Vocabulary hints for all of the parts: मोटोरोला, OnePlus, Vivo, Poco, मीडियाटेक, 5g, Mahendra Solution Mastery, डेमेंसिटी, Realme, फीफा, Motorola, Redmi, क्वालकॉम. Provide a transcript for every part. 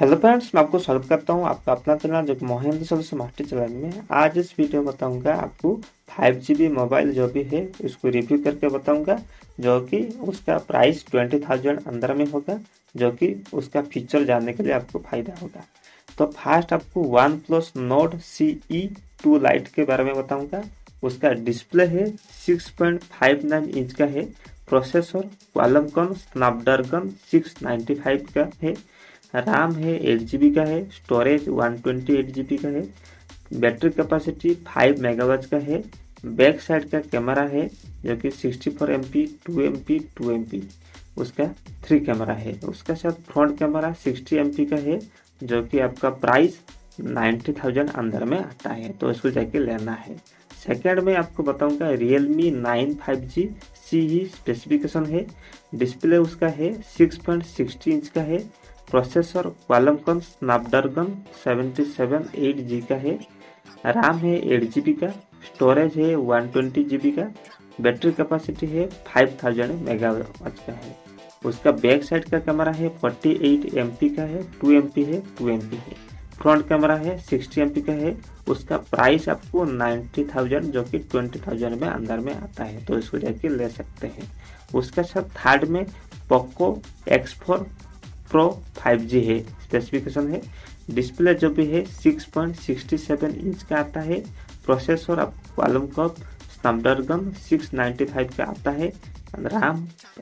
Hello friends, मैं आपको स्वागत करता हूं आपका अपना चैनल जो कि मोहिंद्र सबसे मास्टर चैनल में। आज इस वीडियो में बताऊंगा आपको 5GB मोबाइल जो भी है उसको रिव्यू करके बताऊंगा, जो कि उसका प्राइस 20,000 अंदर में होगा, जो कि उसका फीचर जानने के लिए आपको फायदा होगा। तो फर्स्ट आपको OnePlus Note CE2 Lite के बारे में बताऊँगा। उसका डिस्प्ले है 6.59 इंच का है, प्रोसेसर क्वालकॉम स्नैपड्रैगन 695 का है, RAM है 8GB का है, स्टोरेज 128GB का है, बैटरी कैपेसिटी 5 मेगावाट का है, बैक साइड का कैमरा है जो कि 64MP 2MP 2MP उसका 3 कैमरा है। उसके साथ फ्रंट कैमरा 60MP का है, जो कि आपका प्राइस 90,000 अंदर में आता है, तो इसको जाके लेना है। सेकेंड में आपको बताऊंगा Realme 9 5G CE स्पेसिफिकेशन है। डिस्प्ले उसका है 6.60 इंच का है, प्रोसेसर क्वालकॉम स्नैपड्रैगन 778G का है, RAM है 8GB का, स्टोरेज है 120GB का, बैटरी कैपेसिटी है 5000 मेगावाट का है। उसका बैक साइड का कैमरा है 48MP का है, 2MP है, फ्रंट कैमरा है 60MP का है। उसका प्राइस आपको 90,000 जो कि 20,000 में अंदर में आता है, तो इसको जाके ले सकते हैं। उसके साथ थर्ड में पोको X4 Pro 5G है स्पेसिफिकेशन है। डिस्प्ले जो भी है 6.67 इंच का आता है, प्रोसेसर आपको क्वालकॉम स्नैपड्रैगन 695 का आता है, RAM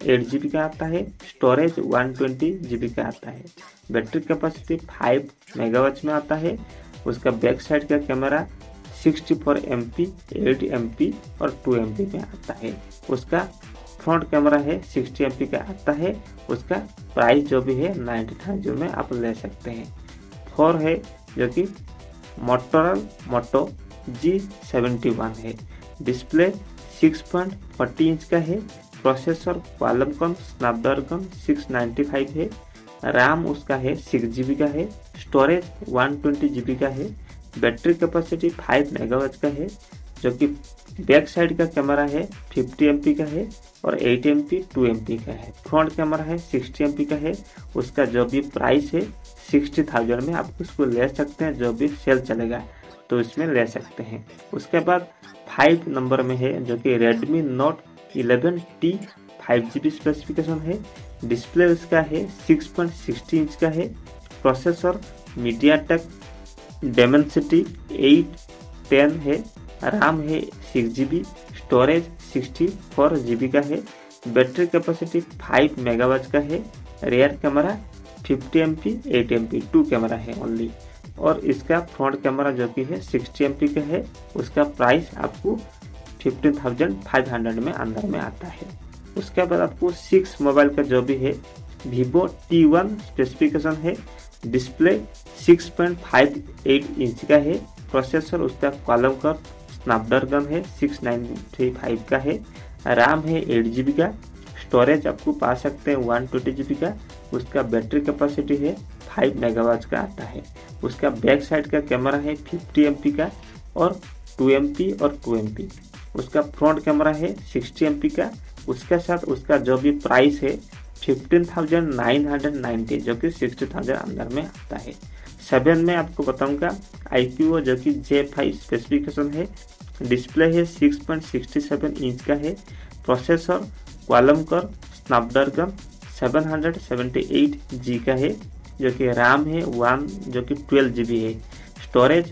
8GB का आता है, स्टोरेज 120GB का आता है, बैटरी कैपेसिटी 5 मेगावाट में आता है। उसका बैक साइड का कैमरा 64MP 8MP और 2MP में आता है। उसका फ्रंट कैमरा है 60MP का आता है। उसका प्राइस जो भी है 90,000 में आप ले सकते हैं। फोर है जो कि मोटोरोला मोटो G71 है। डिस्प्ले 6.40 इंच का है, प्रोसेसर क्वालकॉम स्नैपड्रैगन 695 है, RAM उसका है 6GB का है, स्टोरेज 120GB का है, बैटरी कैपेसिटी 5 मेगावाट का है, जो कि बैक साइड का कैमरा है 50MP का है और 8MP 2MP का है, फ्रंट कैमरा है 60MP का है। उसका जो भी प्राइस है 60,000 में आप इसको ले सकते हैं, जो भी सेल चलेगा तो इसमें ले सकते हैं। उसके बाद 5 नंबर में है जो कि Redmi Note 11T 5GB specification है। डिस्प्ले उसका है 6.60 इंच का है, प्रोसेसर मीडियाटेक डेमेंसिटी 810 है, RAM है 6GB, स्टोरेज 64GB का है, बैटरी कैपेसिटी 5 मेगावाट का है, rear camera 50MP 8MP 2 camera है ओनली, और इसका फ्रंट कैमरा जो कि है 60MP का है। उसका प्राइस आपको 15,500 में अंदर में आता है। उसके बाद आपको 6 मोबाइल का जो भी है Vivo T1 स्पेसिफिकेशन है। डिस्प्ले 6.58 इंच का है, प्रोसेसर उसका क्वालकॉम स्नैपड्रैगन है 695 का है, RAM है 8GB का, स्टोरेज आपको पा सकते हैं 120GB का। उसका बैटरी कैपेसिटी है 5 मेगावाट का आता है। उसका बैक साइड का कैमरा है 50MP का और 2MP और 2MP। उसका फ्रंट कैमरा है 60MP का। उसके साथ उसका जो भी प्राइस है 15,990 जो कि 60,000 अंदर में आता है। 7 में आपको बताऊंगा iQOO जो कि J5 स्पेसिफिकेशन है। डिस्प्ले है 6.67 इंच का है, प्रोसेसर क्वालकॉम स्नैपड्रैगन 778G का है, जो कि RAM है 12GB है, स्टोरेज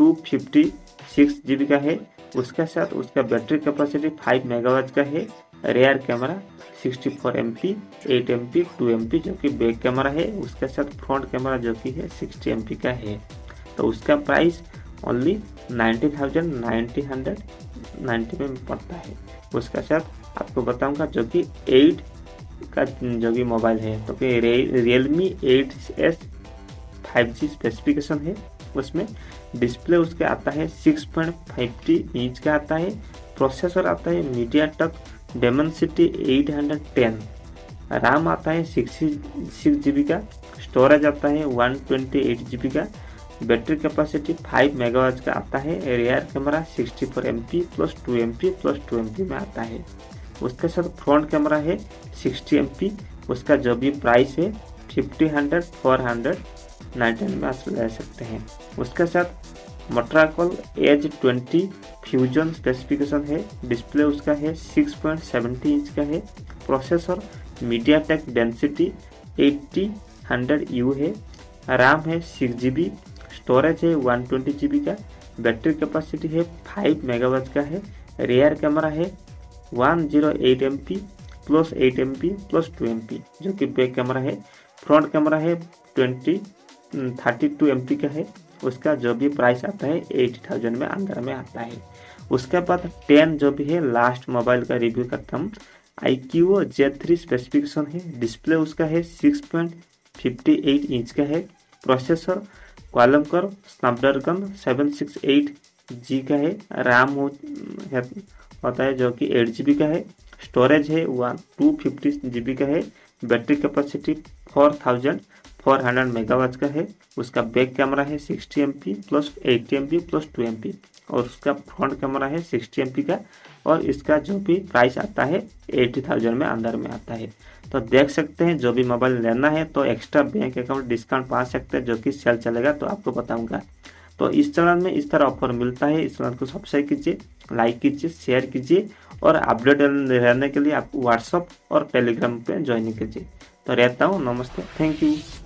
256GB का है। उसके साथ उसका बैटरी कैपेसिटी 5 मेगावाट का है, rear camera 64MP 8MP 2MP जो कि बैक कैमरा है। उसके साथ फ्रंट कैमरा जो कि है 60MP का है। तो उसका प्राइस ओनली 90,990 में पड़ता है। उसके साथ आपको बताऊंगा जो कि 8 का जो भी मोबाइल है तो कि Realme 8s 5G स्पेसिफिकेशन है। उसमें डिस्प्ले उसके आता है 6.50 इंच का आता है, प्रोसेसर आता है मीडियाटेक डेमेंसिटी 810, RAM आता है 6GB का, स्टोरेज आता है 128GB का, बैटरी कैपेसिटी 5 मेगावाट का आता है, rear camera 64MP plus 2MP plus 2MP में आता है। उसके साथ फ्रंट कैमरा है 60MP। उसका जो भी प्राइस है 50, 100, 400, 910 में आप ले सकते हैं। उसके साथ मोटराकोल एज 20 फ्यूजन स्पेसिफिकेशन है। डिस्प्ले उसका है 6.70 इंच का है। Processor MediaTek density 80 100U है। RAM है 6 GB। स्टोरेज है 120 GB का। बैटरी कैपेसिटी है 5 मेगावाट का है। रियर कैमरा है 108 MP plus 8 MP plus 2 MP जो कि बैक कैमरा है। फ्रंट कैमरा है 32 MP का है। उसका जो भी प्राइस आता है 8000 में अंदर में आता है। उसके बाद 10 जो भी है लास्ट मोबाइल का रिव्यू करता हूँ। iQOO J3 स्पेसिफिकेशन है। डिस्प्ले उसका है 6.58 इंच का है। प्रोसेसर क्वालकॉम स्नैपड्रैगन 768G का है। RAM होता है जो कि 8 GB का है। स्टोरेज है 256 GB का है। बैटरी कैपेसिटी 4400 मेगावाट का है। उसका बैक कैमरा है 60 MP plus 80 MP plus 2 MP और उसका फ्रंट कैमरा है 60 MP का और इसका जो भी प्राइस आता है 80,000 में अंदर में आता है। तो देख सकते हैं जो भी मोबाइल लेना है तो एक्स्ट्रा बैंक अकाउंट डिस्काउंट पा सकते हैं जो कि सेल चलेगा तो आपको बताऊंगा। तो इस चैनल में इस तरह ऑफर मिलता है। इस चैनल को सब्सक्राइब कीजिए, लाइक कीजिए, शेयर कीजिए और अपडेट रहने के लिए आप व्हाट्सअप और टेलीग्राम पर ज्वाइन कीजिए। तो रहता हूँ, नमस्ते, थैंक यू।